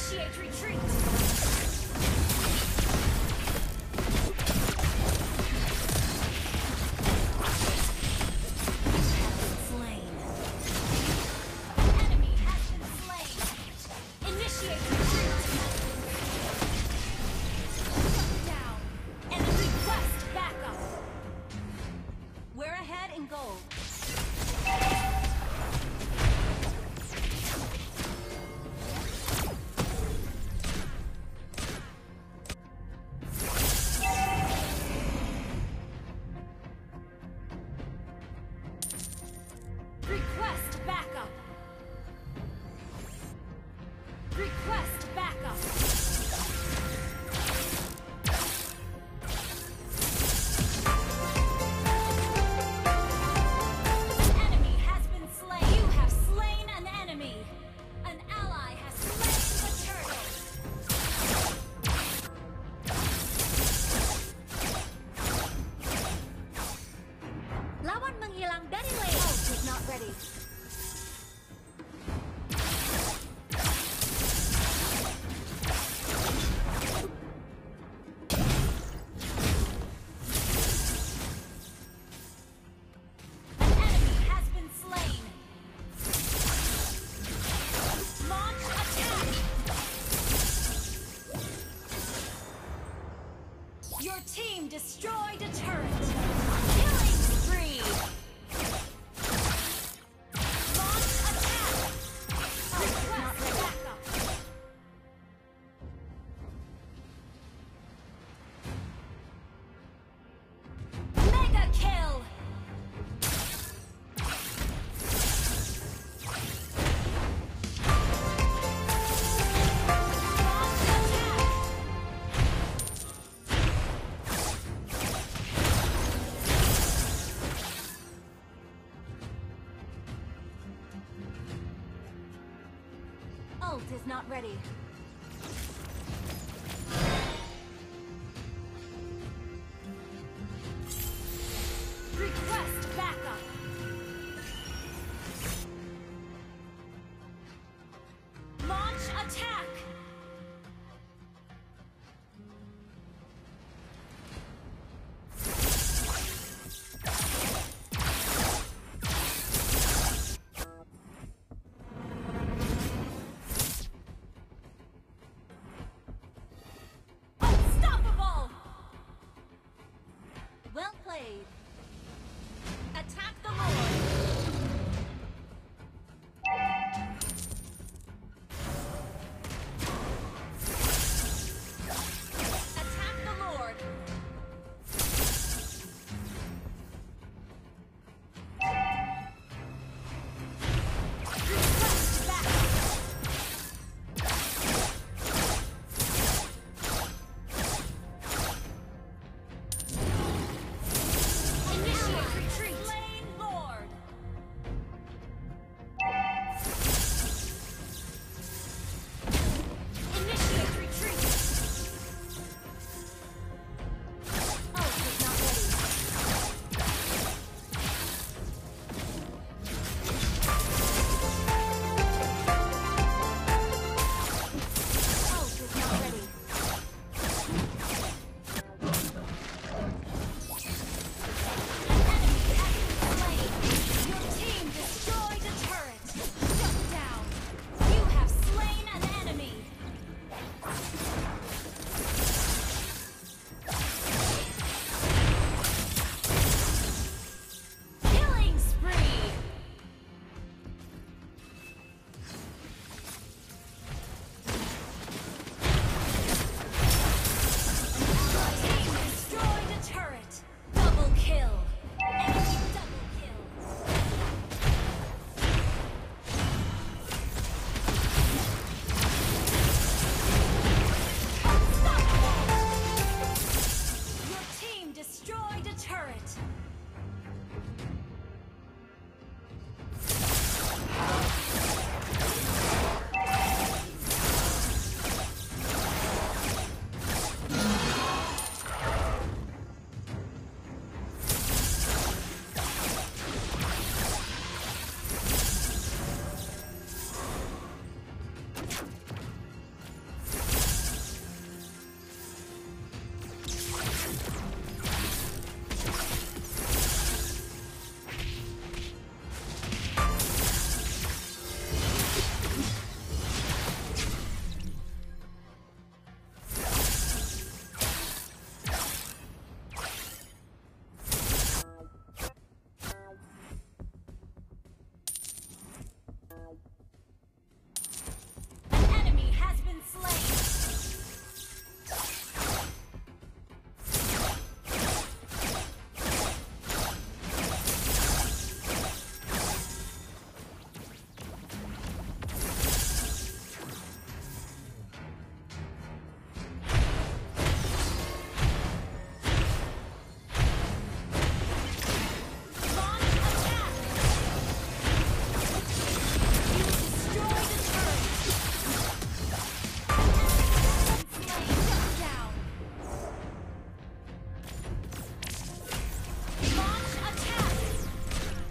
Initiate retreat! Destroyed a turret! Killing spree! Launch attack! Request backup! Mega kill! Is not ready. Request backup. Launch attack.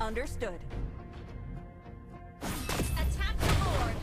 Understood. Attack the Lord.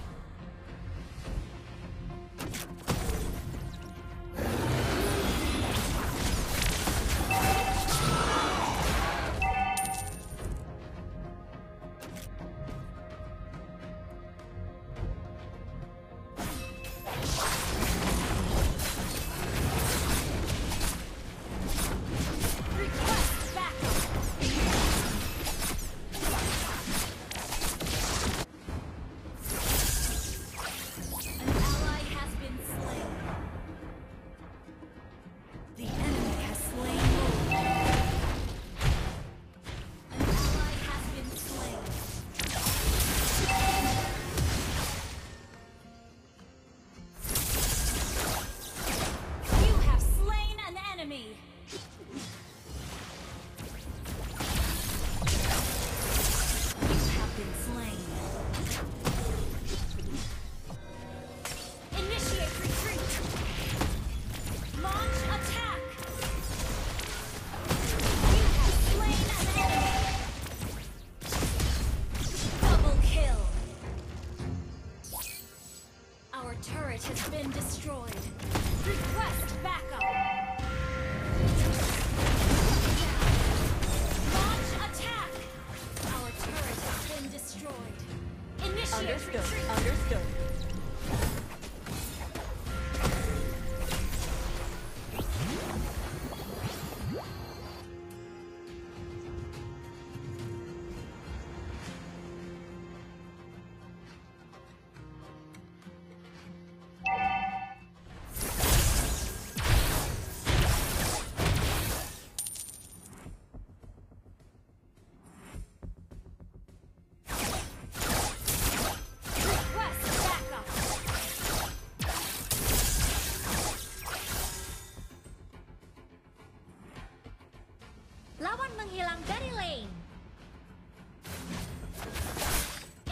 Lawan menghilang dari lane.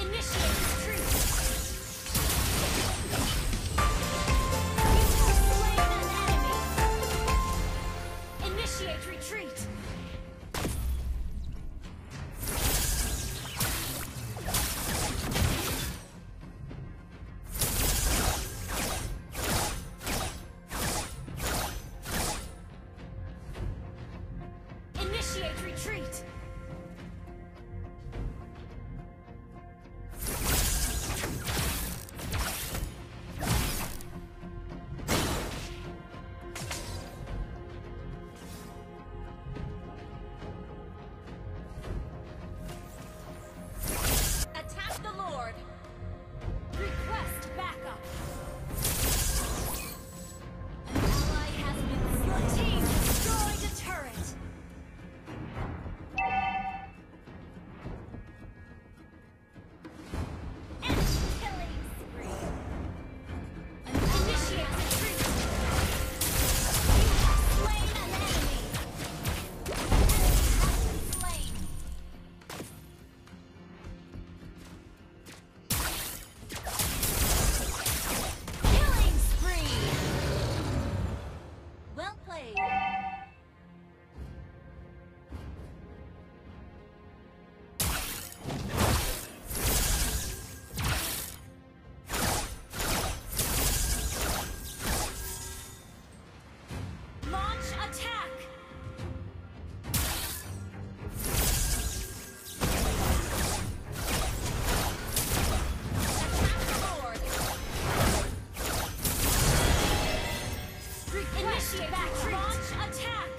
Initiate retreat. Slay an enemy. Initiate retreat. Back, launch attack!